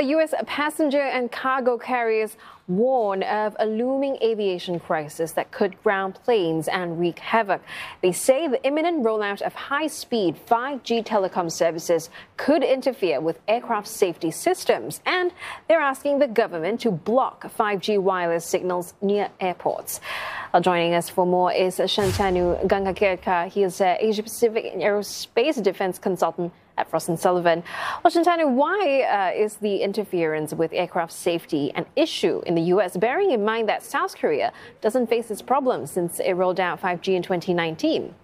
U.S. passenger and cargo carriers warn of a looming aviation crisis that could ground planes and wreak havoc. They say the imminent rollout of high-speed 5G telecom services could interfere with aircraft safety systems, and they're asking the government to block 5G wireless signals near airports. Joining us for more is Shantanu Gangakhedkar. He is an Asia-Pacific and Aerospace Defense Consultant at Frost and Sullivan. Well, Shantanu, why is the interference with aircraft safety an issue in the U.S., bearing in mind that South Korea doesn't face this problem since it rolled out 5G in 2019?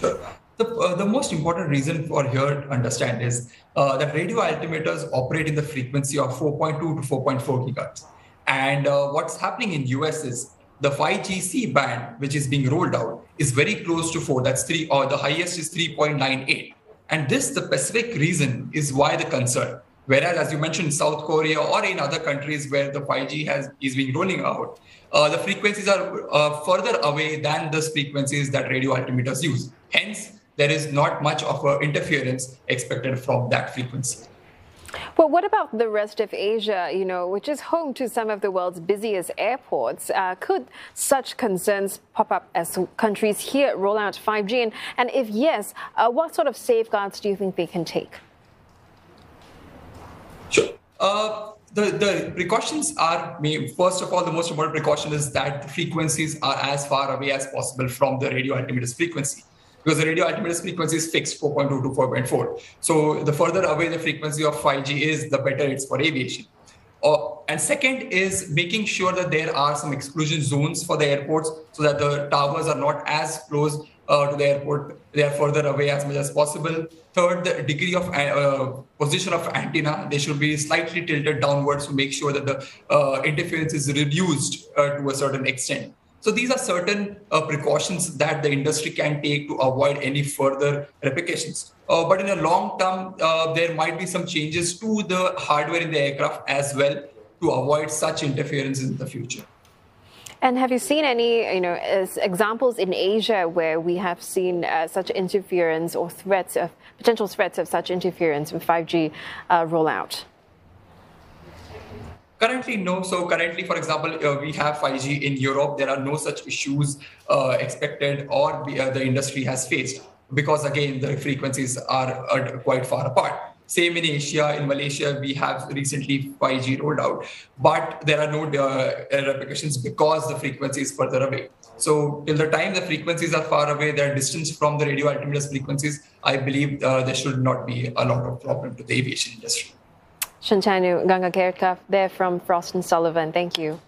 Sure. The most important reason for here to understand is that radio altimeters operate in the frequency of 4.2 to 4.4 gigahertz. And what's happening in U.S. is the 5GC band, which is being rolled out, is very close to 4. That's 3, or the highest is 3.98. And this, the specific reason, is why the concern. Whereas, as you mentioned, South Korea or in other countries where the 5G is being rolling out, the frequencies are further away than the frequencies that radio altimeters use. Hence, there is not much of an interference expected from that frequency. Well, what about the rest of Asia, you know, which is home to some of the world's busiest airports? Could such concerns pop up as countries here roll out 5G? And if yes, what sort of safeguards do you think they can take? Sure. The precautions are, first of all, the most important precaution is that the frequencies are as far away as possible from the radio altimeters frequency. Because the radio altimeters frequency is fixed, 4.2 to 4.4. So the further away the frequency of 5G is, the better it's for aviation. And second is making sure that there are some exclusion zones for the airports so that the towers are not as close to the airport. They are further away as much as possible. Third, the degree of position of antenna, they should be slightly tilted downwards to make sure that the interference is reduced to a certain extent. So these are certain precautions that the industry can take to avoid any further replications. But in the long term, there might be some changes to the hardware in the aircraft as well to avoid such interference in the future. And have you seen any, examples in Asia where we have seen such interference or threats of potential threats of such interference with 5G rollout? Currently, no. So currently, for example, we have 5G in Europe. There are no such issues expected or the industry has faced because, again, the frequencies are quite far apart. Same in Asia. In Malaysia, we have recently 5G rolled out, but there are no replications because the frequency is further away. So till the time the frequencies are far away, their distance from the radio altimeters frequencies, I believe there should not be a lot of problem to the aviation industry. Shantanu Gangakhedkar there from Frost and Sullivan. Thank you.